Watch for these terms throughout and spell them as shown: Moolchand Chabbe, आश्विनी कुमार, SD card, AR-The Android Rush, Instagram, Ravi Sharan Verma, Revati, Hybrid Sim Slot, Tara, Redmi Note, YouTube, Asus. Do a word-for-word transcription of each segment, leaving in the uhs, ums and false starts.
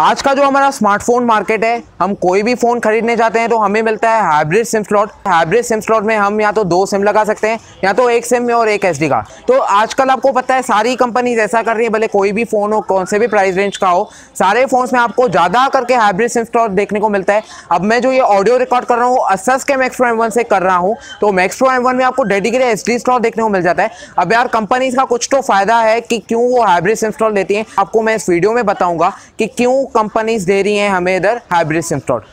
आज का जो हमारा स्मार्टफोन मार्केट है, हम कोई भी फ़ोन खरीदने जाते हैं तो हमें मिलता है hybrid SIM slot. Hybrid SIM slot में हम या तो दो सिम लगा सकते हैं या तो एक सिम में और एक एसडी का। तो आजकल आपको पता है सारी कंपनीज ऐसा कर रही है, भले कोई भी फ़ोन हो, कौन से भी प्राइस रेंज का हो, सारे फ़ोन्स में आपको ज़्यादा करके हाइब्रिड सिम स्लॉट देखने को मिलता है। अब मैं जो ये ऑडियो रिकॉर्ड कर रहा हूँ Asus के Max Pro M वन से कर रहा हूँ, तो Max Pro M वन में आपको डेडिकेटेड एसडी स्लॉट देखने को मिल जाता है। अब यार कंपनीज का कुछ तो फ़ायदा है कि क्यों वो हाइब्रिड सिम स्लॉट देती हैं, आपको मैं इस वीडियो में बताऊँगा कि क्यों कंपनीज दे रही हैं हमें इधर हाइब्रिड सिम स्लॉट।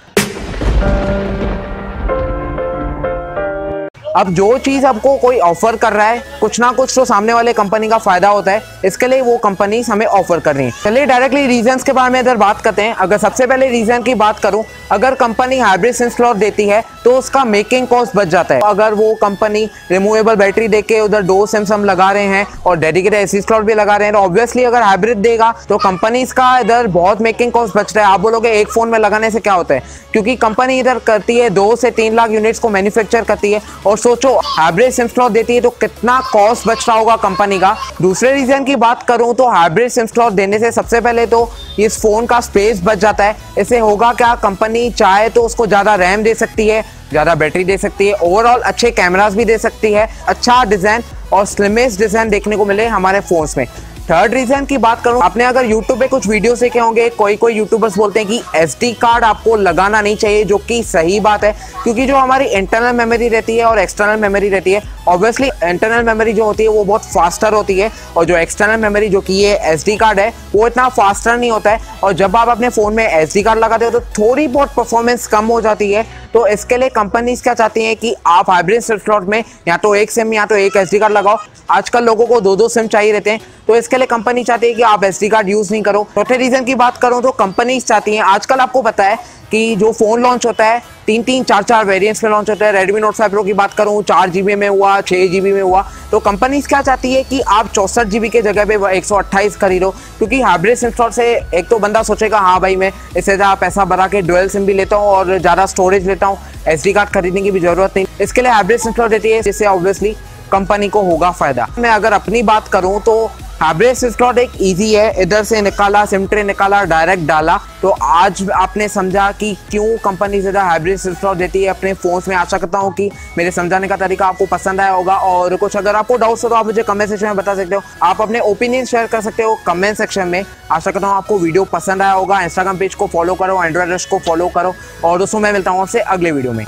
अब जो चीज़ आपको कोई ऑफर कर रहा है, कुछ ना कुछ तो सामने वाले कंपनी का फायदा होता है, इसके लिए वो कंपनीज हमें ऑफर कर रही है। चलिए डायरेक्टली रीजंस के बारे में इधर बात करते हैं। अगर सबसे पहले रीजन की बात करूं, अगर कंपनी हाइब्रिड सिम स्लॉट देती है तो उसका मेकिंग कॉस्ट बच जाता है। अगर वो कंपनी रिमूवेबल बैटरी देके उधर दो सिम्स हम लगा रहे हैं और डेडिकेटेड एसडी स्लॉट भी लगा रहे हैं, तो ऑब्वियसली अगर हाइब्रिड देगा तो कंपनीज का इधर बहुत मेकिंग कॉस्ट बच रहा है। आप बोलोगे एक फ़ोन में लगाने से क्या होता है, क्योंकि कंपनी इधर करती है दो से तीन लाख यूनिट्स को मैन्युफैक्चर करती है, और सोचो हाइब्रिड सिम स्लॉट देती है तो कितना कॉस्ट बच रहा होगा कंपनी का। दूसरे रीजन की बात करूं तो हाइब्रिड सिम स्लॉट देने से सबसे पहले तो इस फोन का स्पेस बच जाता है। इससे होगा क्या, कंपनी चाहे तो उसको ज़्यादा रैम दे सकती है, ज़्यादा बैटरी दे सकती है, ओवरऑल अच्छे कैमरास भी दे सकती है, अच्छा डिज़ाइन और स्लिमेस्ट डिज़ाइन देखने को मिले हमारे फोन्स में। थर्ड रीजन की बात करूँ, आपने अगर YouTube पे कुछ वीडियोस देखे होंगे, कोई कोई यूट्यूबर्स बोलते हैं कि एसडी कार्ड आपको लगाना नहीं चाहिए, जो कि सही बात है, क्योंकि जो हमारी इंटरनल मेमोरी रहती है और एक्सटर्नल मेमोरी रहती है, ऑब्वियसली इंटरनल मेमोरी जो होती है वो बहुत फास्टर होती है, और जो एक्सटर्नल मेमोरी जो कि ये एसडी कार्ड है वो इतना फास्टर नहीं होता है। और जब आप अपने फ़ोन में एसडी कार्ड लगाते हो तो थोड़ी बहुत परफॉर्मेंस कम हो जाती है। तो इसके लिए कंपनीज क्या चाहती हैं कि आप हाइब्रिड सिम स्लॉट में या तो एक सिम या तो एक एसडी कार्ड लगाओ। आजकल लोगों को दो दो सिम चाहिए रहते हैं, तो इसके लिए कंपनी चाहती है कि आप एसडी कार्ड यूज़ नहीं करो। चौथे रीज़न की बात करूँ तो कंपनीज चाहती हैं, आजकल आपको पता है कि जो फ़ोन लॉन्च होता है तीन तीन चार चार वेरिएंट्स में लॉन्च होता है। Redmi Note फाइव Pro की बात करूँ, चार जी बी में हुआ, छः जी बी में हुआ, तो कंपनीज क्या चाहती है कि आप चौंसठ जी बी के जगह पे एक सौ अट्ठाईस खरीदो, क्योंकि हाइब्रिड सिम स्लॉट से एक तो बंदा सोचेगा हाँ भाई मैं इससे ज़्यादा पैसा भरा के डुअल सिम भी लेता हूँ और ज़्यादा स्टोरेज लेता हूँ, एसडी कार्ड खरीदने की भी जरूरत नहीं। इसके लिए हाइब्रिड सिम स्लॉट देती है, जिससे ऑब्वियसली कंपनी को होगा फ़ायदा। मैं अगर अपनी बात करूँ तो हाइब्रिड सिम स्लॉट एक ईजी है, इधर से निकाला, सिम ट्रे निकाला, डायरेक्ट डाला। तो आज आपने समझा कि क्यों कंपनी ज़्यादा हाइब्रिड सिम स्लॉट देती है अपने फ़ोन्स में। आशा करता हूँ कि मेरे समझाने का तरीका आपको पसंद आया होगा, और कुछ अगर आपको डाउट्स हो तो आप मुझे कमेंट सेक्शन में बता सकते हो, आप अपने ओपिनियन शेयर कर सकते हो कमेंट सेक्शन में। आशा करता हूँ आपको वीडियो पसंद आया होगा। इंस्टाग्राम पेज को फॉलो करो, एंड्रॉयड रश को फॉलो करो, और दोस्तों मैं मिलता हूँ आपसे अगले वीडियो में।